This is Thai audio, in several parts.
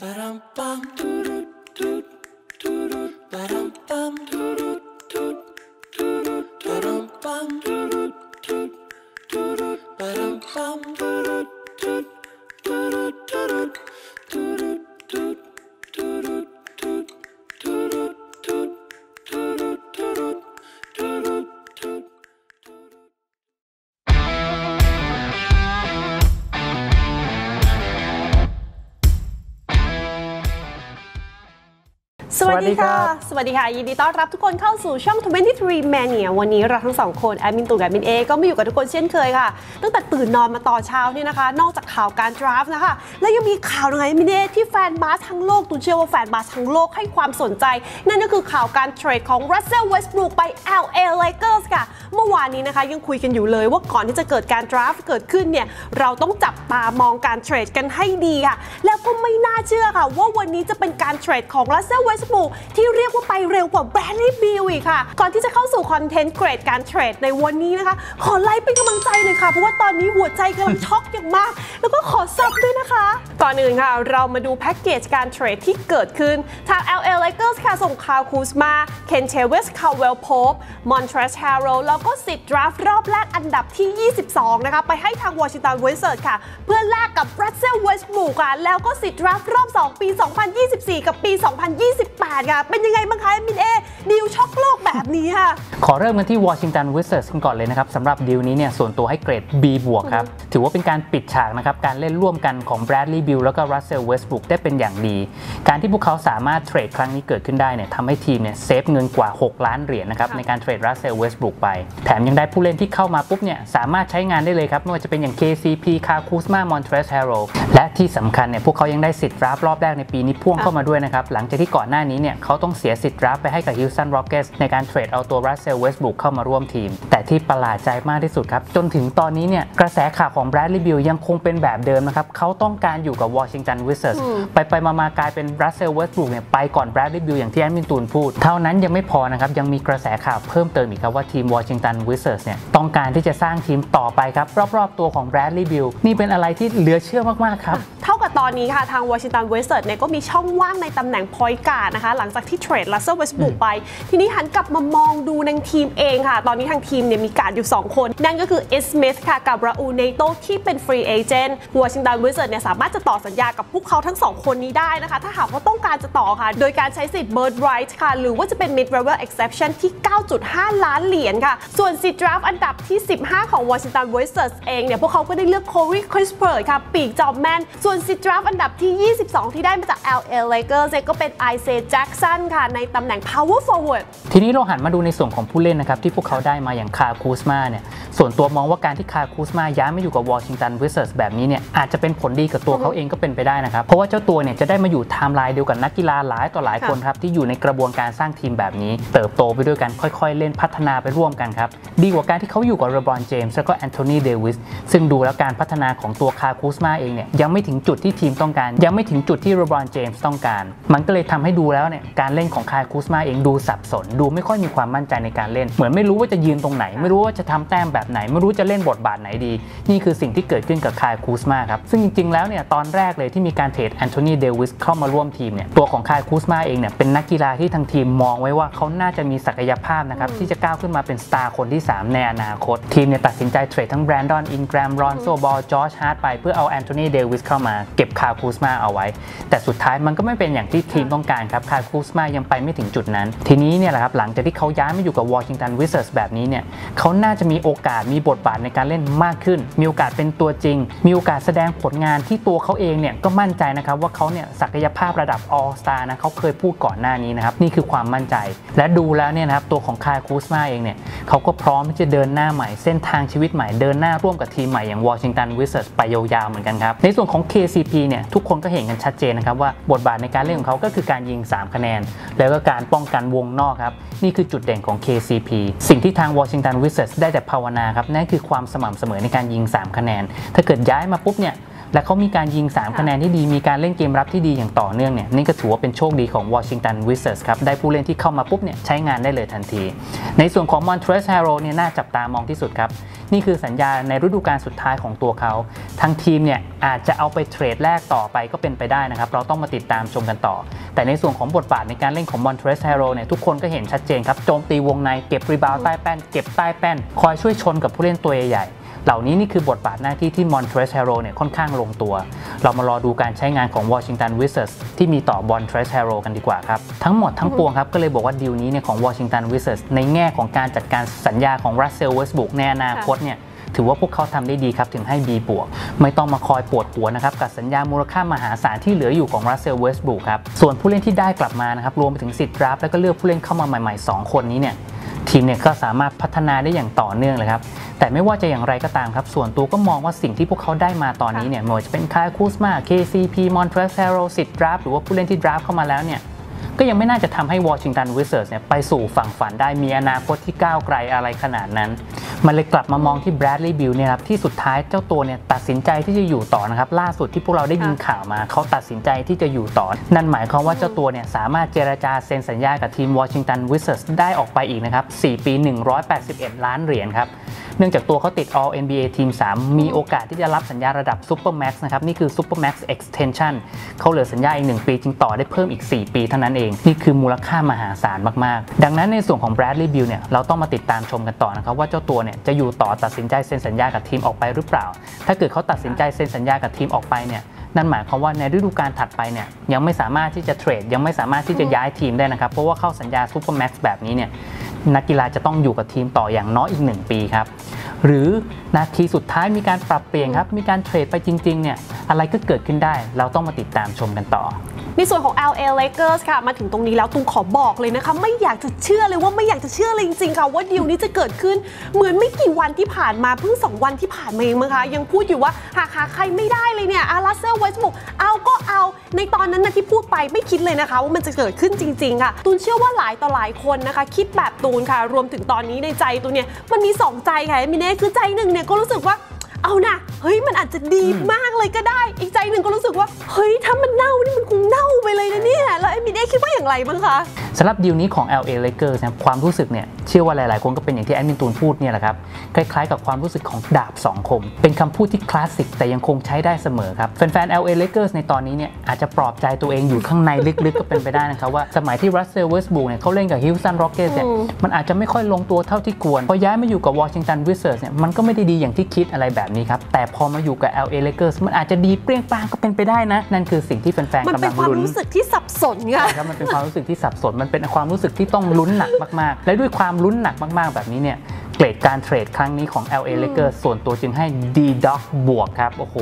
สวัสดีค่ะสวัสดีค่ะยินดีต้อนรับทุกคนเข้าสู่ช่อง 23 Mania วันนี้เราทั้งสองคนแอดมินตู่กับแอดมินเอก็มาอยู่กับทุกคนเช่นเคยค่ะตั้งแต่ตื่นนอนมาต่อเช้านี่นะคะนอกจากข่าวการดราฟต์นะคะแล้วยังมีข่าวอะไรมินเอที่แฟนบาสทั้งโลกตู่เชื่อว่าแฟนบาสทั้งโลกให้ความสนใจนั่นก็คือข่าวการเทรดของ Russell Westbrook ไป LA Lakers ค่ะเมื่อวานนี้นะคะยังคุยกันอยู่เลยว่าก่อนที่จะเกิดการดราฟต์เกิดขึ้นเนี่ยเราต้องจับตามองการเทรดกันให้ดีค่ะแล้วก็ไม่น่าเชื่อค่ะว่าวันนี้จะเป็นการเทรดของ Russell Westbrookที่เรียกว่าไปเร็วกว่าแบรนด์ลี่บิลอีกค่ะก่อนที่จะเข้าสู่คอนเทนต์เกรดการเทรดในวันนี้นะคะขอไลค์เป็นกำลังใจเลยค่ะเพราะว่าตอนนี้หัวใจกำลังช็อกอย่างมากแล้วก็ขอซับด้วยนะคะก่อนอื่นค่ะเรามาดูแพ็กเกจการเทรดที่เกิดขึ้นทาง LA Lakers ค่ะส่งคาร์ล คูสมา เคน เทเวส คาร์เวล โพป มอนทรัส แฮร์โรลแล้วก็สิทธิ์ดราฟต์รอบแรกอันดับที่22นะคะไปให้ทางวอชิงตัน วิซาร์ดค่ะเพื่อแลกกับ Russell Westbrook ค่ะแล้วก็สิทธิ์ดราฟต์รอบ2ปี2024กับปี2028ค่ะเป็นยังไงบ้างคะมินเอดีลช็อกโลกแบบนี้ค่ะขอเริ่มกันที่วอชิงตัน วิซาร์ดก่อนเลยนะครับสำหรับดีลนี้เนี่ยส่วนตัวให้เกรด B บวกครับถือว่าเป็นการปิดฉากนะครับการเล่นร่วมกันของ Bradley Beal แล้วก็ Russell Westbrook ได้เป็นอย่างดีการที่พวกเขาสามารถเทรดครั้งนี้เกิดขึ้นได้เนี่ยทำให้ทีมเนี่ยเซฟเงินกว่า6 ล้านเหรียญนะครับในการเทรด Russell Westbrook ไปแถมยังได้ผู้เล่นที่เข้ามาปุ๊บเนี่ยสามารถใช้งานได้เลยครับไม่ว่าจะเป็นอย่าง KCP คาร์ล คูสมา มอนทรัส แฮร์โรลและที่สำคัญเนี่ยพวกเขายังได้สิทธิ์ดราฟต์รอบแรกในปีนี้พ่วงเข้ามาด้วยนะครับหลังจากที่ก่อนหน้านี้เนี่ยเขาต้องเสียสิทธิ์ดราฟต์ไปให้กับ Houston Rockets ในการเทรดเอาตัว Russell Westbrook เข้ามาร่วมทีมแต่ที่ประหลาดใจมากที่สุดครับจนถึงตอนนี้เนี่ยกระแสข่าวของ Bradley Beal ยังคงเป็นแบบเดิมนะครับเขาต้องการอยู่กับ Washington Wizards ไปมากลายเป็น Russell Westbrook เนี่ยไปก่อน Bradley Beal อย่างที่แอดมินตูนพูดเท่านั้นยังไม่พอนะครับยังมีกระแสข่าวเพิ่มเติมอีกครับว่าทีม Washington Wizards เนี่ยต้องการที่จะสร้างทีมต่อไปครับรอบๆตัวของ Bradley Beal นี่เป็นอะไรที่เหลือเชื่อมากๆครับเท่ากับตอนนี้ค่ะทาง Washington Wizards เนี่ยก็มีช่องว่างในตำแหน่ง Point Guard นะคะหลังจากที่เทรด Russell Westbrook ไปทีนี้หันกลับมามองดูในทีมเองค่ะตอนนี้ทางทีมเนี่ยมีการอยู่2คนนั่นก็คือ Ed Smith ค่ะกับ Raul Neto ที่เป็น Free Agent Washington Wizards เนี่ยสามารถจะต่อสัญญากับพวกเขาทั้ง2คนนี้ได้นะคะถ้าหากว่าต้องการจะต่อค่ะโดยการใช้สิทธิ์ Bird Right ค่ะหรือว่าจะเป็น Mid Level Exception ที่ 9.5 ล้านเหรียญค่ะส่วนสิทธิ์ Draft อันดับที่15ของ Washington Wizards เองเนี่ยพวกเขาก็ได้เลือก Corey Kispert ค่ะปีกจอมแมนส่วนสิทธิ์ Draft อันดับที่22ที่ได้มาจาก LA Lakers ก็เป็น Isaiah Jackson ค่ะในตำแหน่ง Power Forward ทีนี้เราหันมาดูในส่วนของผู้เล่นนะครับที่พวกเขาได้มาอย่างคาร์ล คูสมาเนี่ยส่วนตัวมองว่าการที่คาร์ล คูสมาย้ายมาอยู่กับ Washington Wizards แบบนี้เนี่ยอาจจะเป็นผลดีกับตัวเขาเองก็เป็นไปได้นะครับเพราะว่าเจ้าตัวเนี่ยจะได้มาอยู่ไทม์ไลน์เดียวกับนักกีฬาหลายต่อหลายคนครับที่อยู่ในกระบวนการสร้างทีมแบบนี้เติบโตไปด้วยกันค่อยๆเล่นพัฒนาไปร่วมกันครับดีกว่าการที่เขาอยู่กับเลบรอนเจมส์แล้วก็แอนโทนีเดวิสซึ่งดูแล้วการพัฒนาของตัวคาร์ล คูสมาเองเนี่ยยังไม่ถึงจุดที่ทีมต้องการยังไม่ถึงจุดที่เลบรอนเจมส์ต้องการมันก็เลยทำให้ดูแล้วเนี่ยการเล่นของคาร์ล คูสมาเองดูสับสนดูไม่ค่อยมีความมั่นใจในการเล่นเหมือนไม่รู้ว่าจะยืนตรงไหนไม่รู้ว่าจะทำแต้มแบบไหนไม่รู้จะเล่นบทบาทไหนดีนี่คือสิ่งที่เกิดขึ้นกับคาร์ล คูสมาครับซึ่งจริงๆแล้วเนี่ยตอนแรกเลยที่มีการเทรดแอนโทนีเดวิสเข้ามาร่วมทีมเนี่ยตัวของคาร์ล คูสมาเองเนี่ยเป็นนักกีฬาที่ทางทีมมองไว้ว่าเขาน่าจะมีศักยภาพนะครับที่จะก้าวขึ้นมาเป็นสตาร์คนที่3ในอนาคตทีมเนี่ยตัดสินใจเทรดทั้งแบรนดอนอินแกรมรอนโซบอลจอร์จฮาร์ดไปเพื่อเอาแอนโทนีเดวิสเข้ามาเก็บคาร์ล คูสมาเอาไว้แต่สุดท้ายมันก็ไม่เป็นอย่างที่ทีมต้องการครับคาร์ล คูสมายังไปไม่ถึงจุดนั้นทีนี้เนี่ยแหละครับหลังจากที่เขาย้ายมาอยู่กับ Washington Wizards แบบนี้เนี่ยเขาน่าจะมีโอกาสมีบทบาทในการเล่นมากขึ้นมีโอกาสเป็นตัวจริงมีโอกาสแสดงผลงานที่ตัวเขาเองเนี่ยก็มั่นใจนะครับว่าเขาเนี่ยศักยภาพระดับ All Star นะเขาเคยพูดก่อนหน้านี้นะครับนี่คือความมั่นใจและดูแล้วเนี่ยนะครับตัวของคาร์ล คูสมาเองเนี่ยเขาก็พร้อมที่จะเดินหน้าใหม่เส้นทางชีวิตใหม่เดินหน้าร่วมกับทีมใหม่อย่าง Washington Wizards ไปยาวๆเหมือนกันครับในส่วนของ KCP เนี่ยทุกคนก็เห็นกันชัดเจนนะครับว่าบทบาทในการเล่นของเขาก็คือการยิง3คะแนนแล้วก็การป้องกันวงนอกครับนี่คือจุดเด่นของ KCP สิ่งที่ทาง Washington Wizards ได้แต่ภาวนาครับนั่นคือความสม่ำเสมอในการยิง3คะแนนถ้าเกิดย้ายมาปุ๊บเนี่ย และเขามีการยิง3คะแนนที่ดีมีการเล่นเกมรับที่ดีอย่างต่อเนื่องเนี่ยนี่ก็ถือว่าเป็นโชคดีของวอชิงตันวิสเซอร์สครับได้ผู้เล่นที่เข้ามาปุ๊บเนี่ยใช้งานได้เลยทันทีในส่วนของมอนเทรสแฮโรเนี่ยน่าจับตามองที่สุดครับนี่คือสัญญาในฤดูกาลสุดท้ายของตัวเขาทางทีมเนี่ยอาจจะเอาไปเทรดแลกต่อไปก็เป็นไปได้นะครับเราต้องมาติดตามชมกันต่อแต่ในส่วนของบทบาทในการเล่นของมอนเทรสแฮโรเนี่ยทุกคนก็เห็นชัดเจนครับโจมตีวงในเก็บรีบาวด์ใต้แป้นเก็บใต้แป้นคอยช่วยชนกับผู้เล่นตัวใหญ่เหล่านี้นี่คือบทบาทหน้าที่ที่มอนเทรสแฮโรเนี่ยค่อนข้างลงตัวเรามารอดูการใช้งานของวอชิงตันวิสเซอร์สที่มีต่อมอนเทรสแฮโรกันดีกว่าครับทั้งหมดทั้งปวงครับก็เลยบอกว่าดีลนี้เนี่ยของวอชิงตันวิสเซอร์สในแง่ของการจัดการสัญญาของรัสเซล เวสต์บรุคในอนาคตเนี่ยถือว่าพวกเขาทำได้ดีครับถึงให้ B บวกไม่ต้องมาคอยปวดหัวนะครับกับสัญญามูลค่ามหาศาลที่เหลืออยู่ของรัสเซล เวสต์บรุคครับส่วนผู้เล่นที่ได้กลับมานะครับรวมไปถึงสิทธิ์ดราฟต์แล้วก็เลือกผู้เล่นเข้ามาใหม่ๆ2คนนี้เนี่ยทีมเนี่ยก็สามารถพัฒนาได้อย่างต่อเนื่องเลยครับแต่ไม่ว่าจะอย่างไรก็ตามครับส่วนตัวก็มองว่าสิ่งที่พวกเขาได้มาตอนนี้เนี่ยไม่ว่าจะเป็นคายคูสมา KCP มอนเทรสแฮโรสิทธิ์ดราฟต์หรือว่าผู้เล่นที่ดราฟต์เข้ามาแล้วเนี่ยก็ยังไม่น่าจะทำให้วอชิงตันวิสเซอร์สเนี่ยไปสู่ฝั่งฝันได้มีอนาคตที่ก้าวไกลอะไรขนาดนั้นมันเลยกลับมามองที่แบรดลีย์บิลเนี่ยครับที่สุดท้ายเจ้าตัวเนี่ยตัดสินใจที่จะอยู่ต่อนะครับล่าสุดที่พวกเราได้ยินข่าวมาเขาตัดสินใจที่จะอยู่ต่อนั่นหมายความว่าเจ้าตัวเนี่ยสามารถเจรจาเซ็นสัญญากับทีมวอชิงตันวิสเซอร์สได้ออกไปอีกนะครับ4 ปี 181 ล้านเหรียญครับเนื่องจากตัวเขาติด All NBA ทีม 3มีโอกาสที่จะรับสัญญาระดับ Super Max นะครับนี่คือ Super Max Extension เขาเหลือสัญญาอีก1 ปีจึงต่อได้เพิ่มอีก4 ปีเท่านั้นเองนี่คือมูลค่ามหาศาลมากๆดังนั้นในส่วนของ Bradley Beal เนี่ยเราต้องมาติดตามชมกันต่อนะครับว่าเจ้าตัวเนี่ยจะอยู่ต่อตัดสินใจเซ็นสัญญากับทีมออกไปหรือเปล่าถ้าเกิดเขาตัดสินใจเซ็นสัญญากับทีมออกไปเนี่ยนั่นหมายความว่าในฤดูกาลถัดไปเนี่ยยังไม่สามารถที่จะเทรดยังไม่สามารถที่จะย้ายทีมได้นะครับเพราะว่าเข้าสัญญา Super Max แบบนี้เนี่ยนักกีฬาจะต้องอยู่กับทีมต่ออย่างน้อยอีก1 ปีครับหรือนาทีสุดท้ายมีการปรับเปลี่ยนครับมีการเทรดไปจริงๆเนี่ยอะไรก็เกิดขึ้นได้เราต้องมาติดตามชมกันต่อในส่วนของ LA Lakers ค่ะมาถึงตรงนี้แล้วตุงขอบอกเลยนะคะไม่อยากจะเชื่อเลยจริงๆค่ะว่าดีลนี้จะเกิดขึ้นเหมือนไม่กี่วันที่ผ่านมาเพิ่ง2 วันที่ผ่านมาเองนะคะยังพูดอยู่ว่าหาใครไม่ได้เลยเนี่ยรัสเซล เวสต์บรุคเอาก็เอาในตอนนั้นนะที่พูดไปไม่คิดเลยนะคะว่ามันจะเกิดขึ้นจริงๆค่ะตุงเชื่อว่าหลายต่อหลายคนนะคะคิดแบบตุงค่ะรวมถึงตอนนี้ในใจตุงเนี่ยมันมี2 ใจค่ะมีเนี่ยคือใจหนึ่งเนี่ยก็รู้สึกว่าเอานะเฮ้ยมันอาจจะดีมากเลยก็ได้อีกใจหนึ่งก็รู้สึกว่าเฮ้ยถ้ามันเน่านี่มันคงเน่าไปเลยนะเนี่ยแล้วเอ็มบีได้คิดว่าอย่างไรบ้างคะสำหรับดีลนี้ของ LA Lakers นะความรู้สึกเนี่ยเชื่อว่าหลายๆคนก็เป็นอย่างที่แอดมินตูนพูดเนี่ยแหละครับคล้ายๆกับความรู้สึกของดาบ2 คมเป็นคำพูดที่คลาสสิกแต่ยังคงใช้ได้เสมอครับแฟนๆ LA Lakers ในตอนนี้เนี่ยอาจจะปลอบใจตัวเองอยู่ข้างในลึกๆ ก็เป็นไปได้นะครับว่าสมัยที่ Russell Westbrook เนี่ยเขาเล่นกับ Houston Rockets เนี่ยมันอาจจะไม่ค่อยลงตัวเท่าที่ควรพอย้ายมาอยู่กับ Washington Wizards เนี่ยมันก็ไม่ได้ดีอย่างที่คิดอะไรแบบนี้ครับแต่พอมาอยู่กับ LA Lakers มันอาจจะดีเปรี้ยงปร้างก็เป็นไปได้นะนั่นคือสิ่งที่แฟนๆกำลังลุ้นมันเป็นความรู้สึกที่สับสนไงครับมันเป็นความรู้สึกที่สับสนมันเป็นความรู้สึกที่ต้องลุ้นหนักมากๆและด้วยความลุ้นหนักมากๆแบบนี้เนี่ยเกรดการเทรดครั้งนี้ของ LA Lakers ส่วนตัวจึงให้ D-Dog บวกครับโอ้โห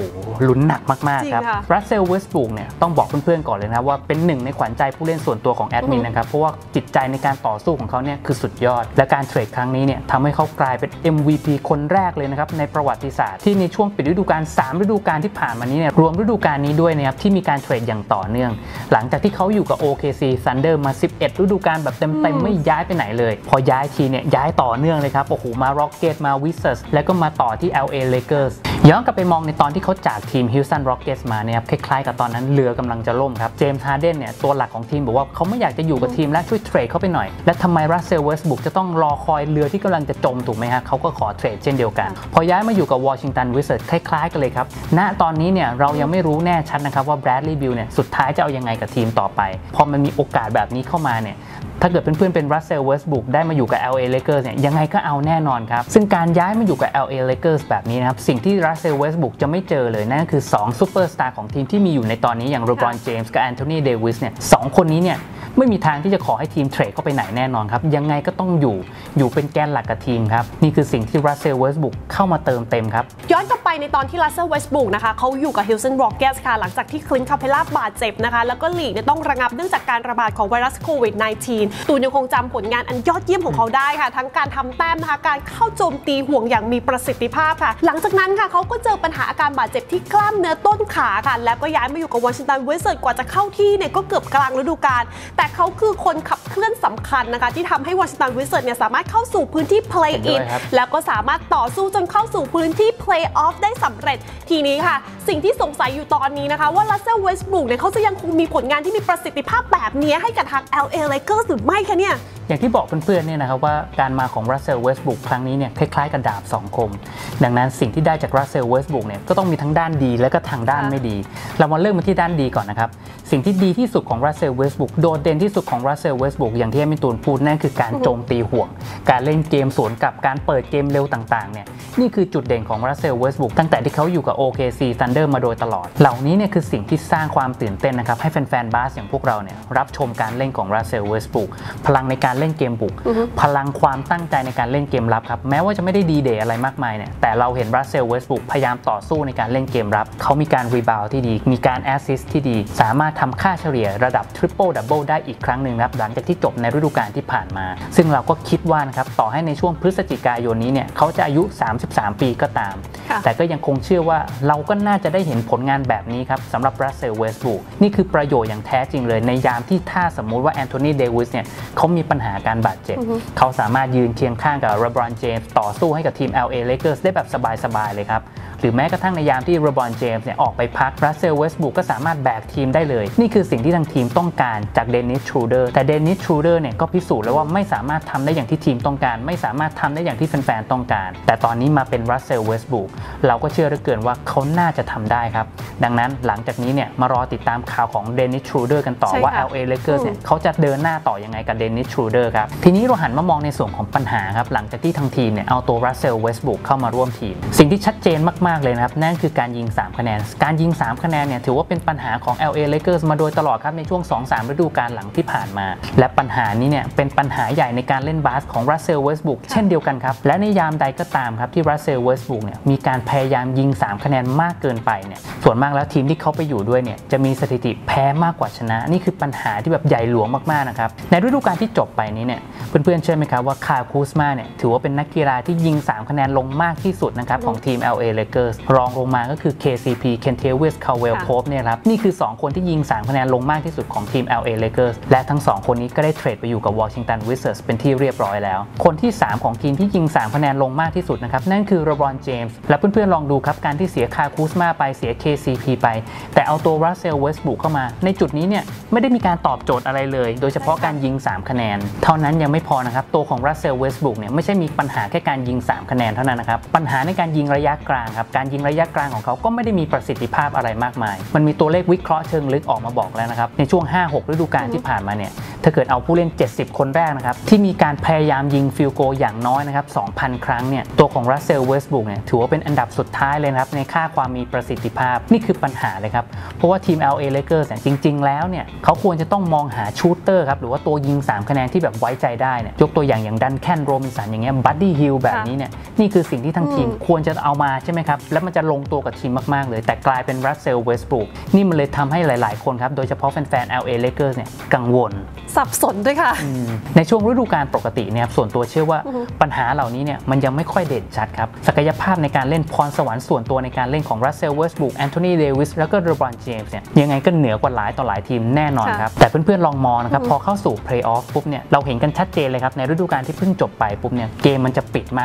ลุ้นหนักมากๆครับ Russell Westbrook เนี่ยต้องบอกเพื่อนๆก่อนเลยนะว่าเป็น1ในขวัญใจผู้เล่นส่วนตัวของแอดมินนะครับเพราะว่าจิตใจในการต่อสู้ของเขาเนี่ยคือสุดยอดและการเทรดครั้งนี้เนี่ยทำให้เขากลายเป็น MVP คนแรกเลยนะครับในประวัติศาสตร์ที่ในช่วงปิดฤดูกาล3ฤดูกาลที่ผ่านมานี้เนี่ยรวมฤดูกาลนี้ด้วยนะครับที่มีการเทรดอย่างต่อเนื่องหลังจากที่เขาอยู่กับ OKC Thunder มา11ฤดูกาลแบบเต็มๆไม่ย้ายไปไหนเลยพอย้ายทีเนี่ยย้ายต่อเนื่องเลยครับมาร็อกเก็ตมาวิสเซอร์สแล้วก็มาต่อที่ LA Lakers ย้อนกลับไปมองในตอนที่เขาจากทีม Houston Rockets มาเนี่ยครับคล้ายๆกับตอนนั้นเรือกำลังจะล่มครับเจมส์ฮาร์เดนเนี่ยตัวหลักของทีมบอกว่าเขาไม่อยากจะอยู่กับทีมและช่วยเทรดเขาไปหน่อยและทำไมรัสเซล เวสต์บรุคจะต้องรอคอยเรือที่กำลังจะจมถูกไหมฮะเขาก็ขอเทรดเช่นเดียวกันพอย้ายมาอยู่กับ Washington Wizards คล้ายๆกันเลยครับณตอนนี้เนี่ยเรายังไม่รู้แน่ชัดนะครับว่า Bradley Beal เนี่ยสุดท้ายจะเอายังไงกับทีมต่อไปพอมันมีโอกาสแบบนี้เข้ามาเนี่ยถ้าเกิดเพื่อนๆเป็น Russell Westbrook ได้มาอยู่กับ LA Lakers เนี่ยยังไงก็เอาแน่นอนครับซึ่งการย้ายมาอยู่กับ LA Lakers แบบนี้นะครับสิ่งที่ Russell Westbrook จะไม่เจอเลยนั่นก็คือ2ซูเปอร์สตาร์ของทีมที่มีอยู่ในตอนนี้อย่าง LeBron James กับ Anthony Davis เนี่ย2 คนนี้เนี่ยไม่มีทางที่จะขอให้ทีมเทรดเข้าไปไหนแน่นอนครับยังไงก็ต้องอยู่เป็นแกนหลักกับทีมครับนี่คือสิ่งที่ Russell Westbrook เข้ามาเติมเต็มครับย้อนกลับไปในตอนที่ Russell Westbrook นะคะเขาอยู่กับ Houston Rockets ค่ะหลังจากที่ Clint Capela บาดเจ็บนะคะแล้วก็ลีกเนี่ยต้องระงับเนื่องจากการระบาดของไวรัสโควิด -19 ตูนยังคงจำผลงานอันยอดเยี่ยมของเขาได้ค่ะทั้งการทำแต้มนะคะการเข้าโจมตีห่วงอย่างมีประสิทธิภาพค่ะหลังจากนั้นค่ะเขาก็เจอปัญหาอาการบาดเจ็บที่กล้ามเนื้อต้นขาค่ะแล้วก็ย้ายมาอยู่กับ Washington Wizards กว่าจะเข้าที่เนี่ยก็เกือบกลางฤดูกาลแต่ แต่เขาคือคนขับเคลื่อนสำคัญนะคะที่ทำให้วอชิงตันวิสเซอร์เนี่ยสามารถเข้าสู่พื้นที่เพลย์อินแล้วก็สามารถต่อสู้จนเข้าสู่พื้นที่เพลย์ออฟได้สำเร็จทีนี้ค่ะสิ่งที่สงสัยอยู่ตอนนี้นะคะว่ารัสเซล เวสต์บรูคเนี่ยเขาจะยังคงมีผลงานที่มีประสิทธิภาพแบบนี้ให้กับทาง LA Lakers หรือไม่คะเนี่ยอย่างที่บอกเพื่อนๆเนี่ยนะครับว่าการมาของรัสเซล เวสต์บรูคครั้งนี้เนี่ยคล้ายๆกับดาบสองคมดังนั้นสิ่งที่ได้จากรัสเซล เวสต์บรูคเนี่ยก็ต้องมีทั้งด้านดีและก็ทางด้านไม่ดีเรามาเริ่มมาที่ด้านดีก่อนนะครับสิ่งที่ดีที่สุดของรัสเซล เวสต์บรูคโดดเด่นที่สุดของรัสเซล เวสต์บรูคอย่างที่มิตูนพูดนั่นคือการโจมตีห่วงการเล่นเกมสวนกับการเปิดเกมเร็วต่างๆเนี่ยนี่คือจุดเด่นของรัสเซล เวสต์บรูคตั้งแต่ที่เขาอยู่กับ OKC Thunder มาโดยตลอดเหล่านี้เนี่ยคือสิ่งที่สร้างความตื่นเต้นนะครับให้แฟนๆบาสอย่างพวกเราเนี่ยรับชมการเล่นของรัสเซล เวสต์บรูคพลังในการเล่นเกมบุกพลังความตั้งใจในการเล่นเกมรับครับแม้ว่าจะไม่ได้ดีเดย์อะไรมากมายเนี่ยแต่เราเห็นรัสเซล เวสต์บรูคพยายามต่อสู้ในการเล่นเกมรับเขามีการรีบาวด์ที่ดีมีการแอสซิสต์ที่ดีสามารถทำค่าเฉลี่ยระดับทริปเปิลดับเบิลได้อีกครั้งหนึ่งครับหลังจากที่จบในฤดูกาลที่ผ่านมาซึ่งเราก็คิดว่านะครับต่อให้ในช่วงพฤศจิกายนนี้เนี่ยเขาจะอายุ33ปีก็ตามแต่ก็ยังคงเชื่อว่าเราก็น่าจะได้เห็นผลงานแบบนี้ครับสำหรับรัสเซล เวสต์บรูคนี่คือประโยชน์อย่างแท้จริงเลยในยามที่ถ้าสมมุติว่าแอนโทนี เดวิสเนี่ยเขามีปัญหาการบาดเจ็บเขาสามารถยืนเคียงข้างกับเลบรอน เจมส์ต่อสู้ให้กับทีม LA Lakers ได้แบบสบายๆเลยครับหรือแม้กระทั่งในยามที่เลบรอน เจมส์เนี่ยออกไปพักรัสเซล เวสต์บรูคก็สามารถแบกทีมได้เลยนี่คือสิ่งที่ทางทีมต้องการจากเดนิส ทรูเดอร์แต่เดนิส ทรูเดอร์เนี่ยก็พิสูจน์แล้วว่าไม่สามารถทำได้อย่างที่ทีมต้องการไม่สามารถทำได้อย่างที่แฟนๆต้องการแต่ตอนนี้มาเป็นรัสเซล เวสต์บรูคเราก็เชื่อเหลือเกินว่าเขาน่าจะทำได้ครับดังนั้นหลังจากนี้เนี่ยมารอติดตามข่าวของเดนิส ทรูเดอร์กันต่อว่า LA Lakers เนี่ยเขาจะเดินหน้าต่อยังไงกับเดนิส ทรูเดอร์ครับทีนี้เราหันมามองในส่วนของปัญหาครับหลังจากที่ทางทีมเนี่ยเอาตัวรัสเซล เวสต์บรูคเข้ามาร่วมทีมสิ่งที่ชัดเจนมากๆเลยนะครับนั่นคือการยิง3คะแนนการยิง3คะแนนเนี่ยถือว่าเป็นปัญหาของ LA Lakers มาโดยตลอดครับในช่วง 2-3 ฤดูกาลหลังที่ผ่านมาและปัญหานี้เนี่ยเป็นปัญหาใหญ่ในการเล่นบาสของรัสเซล เวสต์บรูคเช่นเดียวกันครับและในยามใดก็ตามครับที่รัสเซล เวสต์บรูคเนี่ยมีการพยายามยิง3คะแนนมากเกินไปเนี่ยส่วนมากแล้วทีมที่เขาไปอยู่ด้วยเนี่ยจะมีสถิติแพ้มากกว่าชนะนี่คือปัญหาที่แบบใหญ่หลวงมากๆนะครับในฤดูกาลที่จบไปนี้เนี่ยเพื่อนๆเชื่อไหมครับว่าคาร์ล คูสมาเนี่ยถือว่าเป็นนักกีฬาที่ยิง3คะแนนลงมากที่สุดนะครับของทีม LA Lakers รองลงมาก็คือ KCP Kentavious Caldwell Pope เนี่ยครับนี่คือ2คนที่ยิง3คะแนนลงมากที่สุดของทีม LA Lakers และทั้ง2คนนี้ก็ได้เทรดไปอยู่กับ Washington Wizards เป็นที่เรียบร้อยแล้วคนที่3ของทีมที่ยิง3คะแนนลงมากที่สุดนะครับนั่นคือเลบรอน เจมส์และเพื่อนๆลองดูครับการที่เสียคาร์ล คูสมาไปเสีย KCP ไปแต่เอาตัวรัสเซล เวสต์บรูคเข้ามาในจุดนี้เนี่ยไม่ได้มีการตอบโจทย์อะไรเลยโดยเฉพาะการยิง3คะแนนเท่านั้นยังไม่พอนะครับตัวของรัสเซล เวสต์บรูคเนี่ยไม่ใช่มีปัญหาแค่การยิง3คะแนนเท่านั้นนะครับปัญหาในการยิงระยะกลางครับการยิงระยะกลางของเขาก็ไม่ได้มีประสิทธิภาพอะไรมากมายมันมีตัวเลขวิเคราะห์เชิงลึกออกมาบอกแล้วนะครับในช่วง 5-6 ฤดูกาลที่ผ่านมาเนี่ยถ้าเกิดเอาผู้เล่น70คนแรกนะครับที่มีการพยายามยิงฟิลโกอย่างน้อยนะครับ 2,000 ครั้งเนี่ยตัวของรัสเซล เวสต์บรูคเนี่ยถือว่าเป็นอันดับสุดท้ายเลยนะครับในค่าความมีประสิทธิภาพนี่คือปัญหาเลยครับเพราะว่าทีม LA Lakers จริงๆแล้วเนี่ยเขาควรจะต้องมองหาชูตเตอร์ครับหรือว่าตัวยิง3คะแนนที่แบบไว้ใจได้เนี่ยยกตัวอย่างดันแคนโรมินสันอย่างเงี้ยบัดดี้ฮิลแบบนี้เนี่ยนี่คือสิ่งที่ทางทีมควรจะเอามาใช่ไหมครับแล้วมันจะลงตัวกับทีมมากๆเลยแต่กลายเป็นรัสเซล เวสต์บรูคนี่มันเลยทำให้หลายๆคนครับโดยเฉพาะแฟนๆ LA Lakers เนี่ยกังวลสับสนด้วยค่ะในช่วงฤดูกาลปกติเนี่ยส่วนตัวเชื่อว่าปัญหาเหล่านี้เนี่ยมันยังไม่ค่อยเด่นชัดครับศักยภาพในการเล่นพรสวรรค์ส่วนตัวในการเล่นของรัสเซล เวสต์บรูคแอนโทนี เดวิสแล้วก็เลบรอน เจมส์เนี่ยยังไงก็เหนือกว่าหลายต่อหลายทีมแน่นอนครับแต่เพื่อนๆลองมองนะครับพอเข้าสู่เพลย์ออฟปุ๊บเนี่ยเราเห็นกันชัดเจนเลยครับในฤดูกาลที่เพิ่งจบไปปุ๊บเนี่ยเกมมันจะปิดม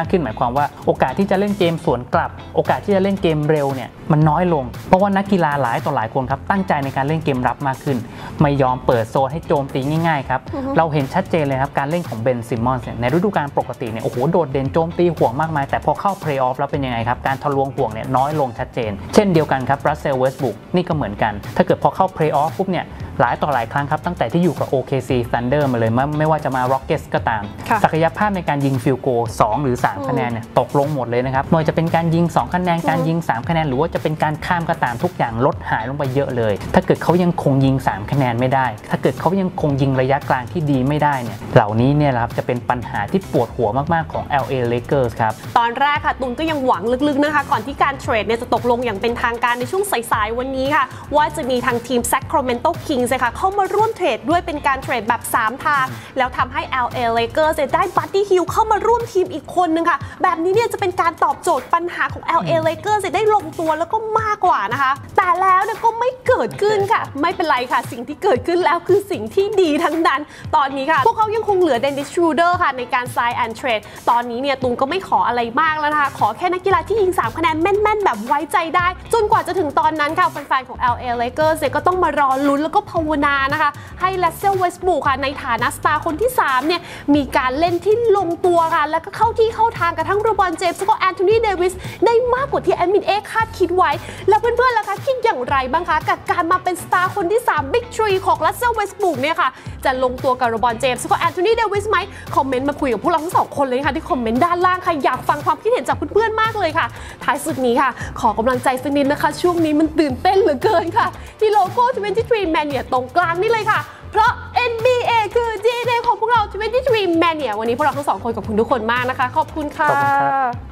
ากขึ้นหมายความว่าโอกาสที่จะเล่นเกมสวนกลับโอกาสที่จะเล่นเกมเร็วเนี่ยมันน้อยลงเพราะว่านักกีฬาหลายต่อหลายคนครับตั้งใจในการเล่นเกมรับมากขึ้นไม่ยอมเปิดโซนให้โจมตีง่ายๆครับเราเห็นชัดเจนเลยครับการเล่นของเบน ซิมมอนส์ในฤดูกาลปกติเนี่ยโอ้โหโดดเด่นโจมตีห่วงมากมายแต่พอเข้าเพลย์ออฟแล้วเป็นยังไงครับการทะลวงห่วงเนี่ยน้อยลงชัดเจนเช่นเดียวกันครับรัสเซล เวสต์บรูคนี่ก็เหมือนกันถ้าเกิดพอเข้าเพลย์ออฟปุ๊บเนี่ยหลายต่อหลายครั้งครับตั้งแต่ที่อยู่กับ OKC Thunder มาเลยไม่ว่าจะมา Rockets ก็ตามศักยภาพในการยิงฟิลโก2หรือ3คะแนนเนี่ยตกลงหมดเลยนะครับไม่ว่าจะเป็นการยิง2คะแนนการยิง3คะแนนหรือว่าจะเป็นการข้ามก็ตามทุกอย่างลดหายลงไปเยอะเลยถ้าเกิดเขายังคงยิง3คะแนนไม่ได้ถ้าเกิดเขายังคงยิงระยะกลางที่ดีไม่ได้เนี่ยเหล่านี้เนี่ยครับจะเป็นปัญหาที่ปวดหัวมากๆของ LA Lakers ครับตอนแรกค่ะตุนก็ยังหวังลึกๆนะคะก่อนที่การเทรดเนี่ยจะตกลงอย่างเป็นทางการในช่วงสายๆวันนี้ค่ะว่าจะมีทางทีม Sacramento Kings Kings นะคะเข้ามาร่วมเทรดด้วยเป็นการเทรดแบบ3ทางแล้วทำให้ LA Lakers ได้บัดดี้ฮิลเข้ามาร่วมทีมอีกคนนึงค่ะแบบนี้เนี่ยจะเป็นการตอบโจทย์ปัญหาของ LA Lakers ได้ลงตัวแล้วก็มากกว่านะคะแต่แล้วเนี่ยก็ไม่เกิดขึ้นค่ะไม่เป็นไรค่ะสิ่งที่เกิดขึ้นแล้วคือสิ่งที่ดีทั้งนั้นตอนนี้ค่ะพวกเขายังคงเหลือเดนนิส ชรูเดอร์ค่ะในการ Sign and Trade ตอนนี้เนี่ยตูมก็ไม่ขออะไรมากแล้วนะคะขอแค่นักกีฬาที่ยิง3คะแนนแม่นๆแบบไว้ใจได้จนกว่าจะถึงตอนนั้นค่ะแฟนๆของ LA Lakers ก็ต้องมารอลุ้นแล้วก็ภาวนานะคะให้ Russell Westbrook ค่ะในฐานะสตาร์คนที่3เนี่ยมีการเล่นที่ลงตัวค่ะแล้วก็เข้าที่เข้าทางกับทั้งโรบอนเจมส์แล้วก็แอนโทนีเดวิสได้มากกว่าที่แอดมินเอคาดคิดไว้แล้วเพื่อนๆล่ะคะคิดอย่างไรบ้างคะกับการมาเป็นสตาร์คนที่3 Big 3 ของ Russell Westbrook เนี่ยค่ะจะลงตัวกับโรบอนเจมส์แล้วก็แอนโทนีเดวิสไหมคอมเมนต์มาคุยกับพวกเราทั้ง2คนเลยค่ะที่คอมเมนต์ด้านล่างค่ะอยากฟังความคิดเห็นจากเพื่อนๆมากเลยค่ะท้ายสุดนี้ค่ะขอกำลังใจสักนิดนะคะช่วงนี้มันตื่นเต้นเหลือเกินค่ะที่โลโก้23 Mania ตรงกลางนี่เลยค่ะเพราะ NBA คือ DNA ของพวกเรา23 Mania วันนี้พวกเราทั้ง2คนขอบคุณทุกคนมากนะคะขอบคุณค่ะ